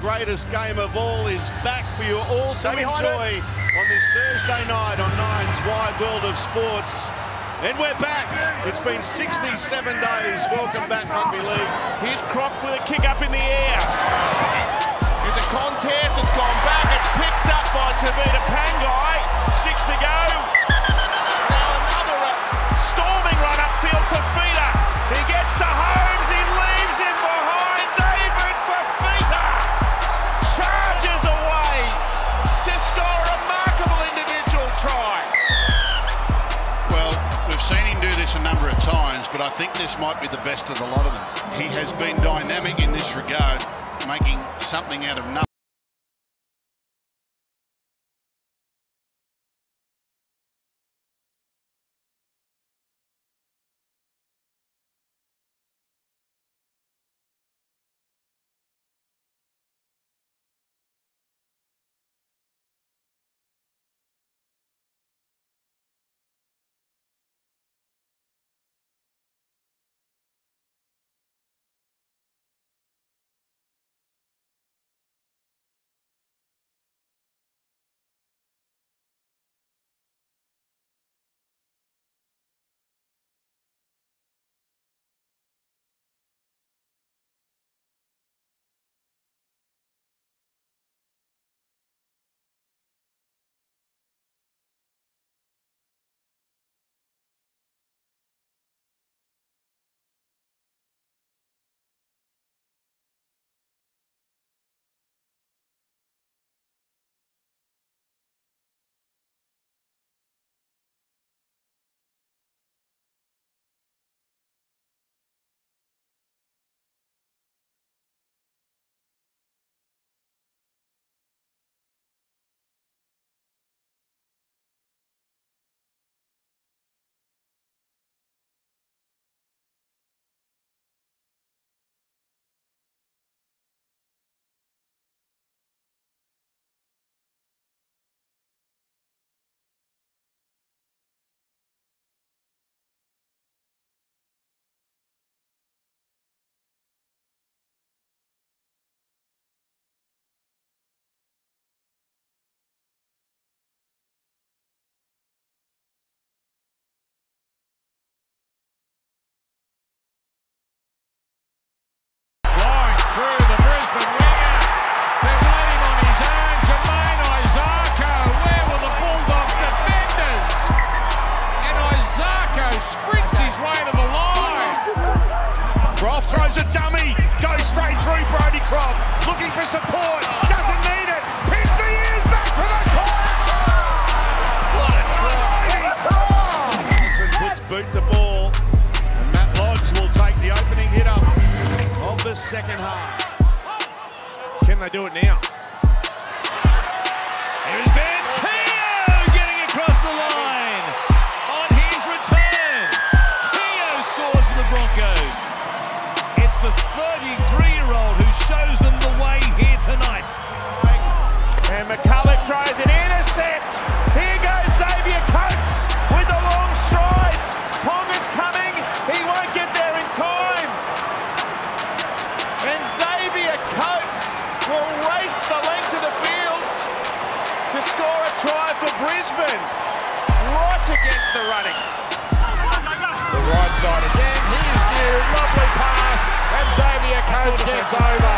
Greatest game of all is back for you all to enjoy on this Thursday night on Nine's Wide World of Sports. And we're back. It's been 67 days. Welcome back, Rugby League. Here's Croft with a kick up in the air. It's a contest. It's gone back. It's picked up by Tavita Pangai. 6 to go. Now another storming run upfield for Tavita. He gets to Holmes. He leaves him behind. David Tavita charges away to score a remarkable individual try. A number of times, but I think this might be the best of the lot of them. He has been dynamic in this regard, making something out of nothing. Throws a dummy, goes straight through Brodie Croft, looking for support, doesn't need it, pins the ears back for the corner! What a try! Croft! Anderson puts boot the ball, and Matt Lodge will take the opening hit up of the second half. Can they do it now? Here's Ben Teo getting across the line on his return. Teo scores for the Broncos. The 33-year-old who shows them the way here tonight. And McCulloch tries an intercept. Here goes Xavier Coates with the long strides. Pong is coming. He won't get there in time. And Xavier Coates will race the length of the field to score a try for Brisbane. Right against the running. The right side again. He is near. Lovely pass. And Xavier Coates gets over.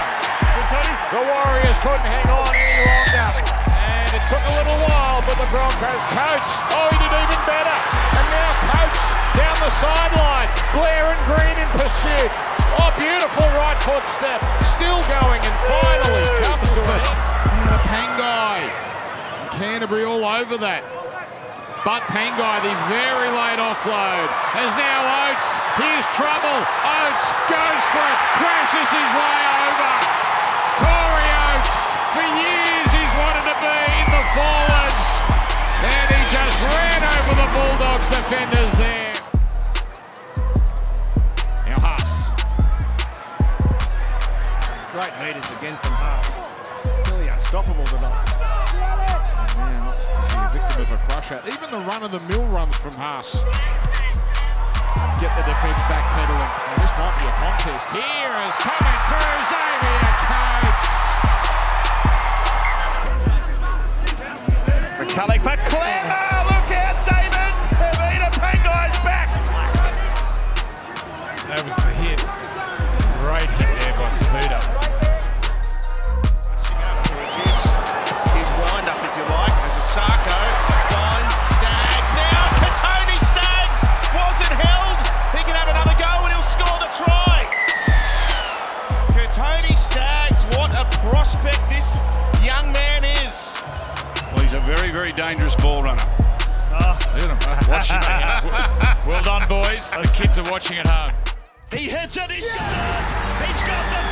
The Warriors couldn't hang on any longer. And it took a little while, but the Broncos, Coates, oh, he did even better. And now Coates down the sideline. Blair and Green in pursuit. Oh, beautiful right foot step. Still going and finally comes to it. And a Pangai. Canterbury all over that. But Pangai, the very late offload, has now Oates. Here's trouble. Oates goes for it, crashes his way over. Corey Oates, for years he's wanted to be in the forwards. And he just ran over the Bulldogs defenders there. Now Haas. Great meters again from Haas. Really unstoppable tonight. Victim of a crusher. Even the run-of-the-mill runs from Haas get the defence backpedaling. This might be a contest. Here is coming through Xavier Coates. dangerous ball runner. Oh. Look at them watching Well done, boys. The kids are watching at home. He hits it. He's got it. He's got the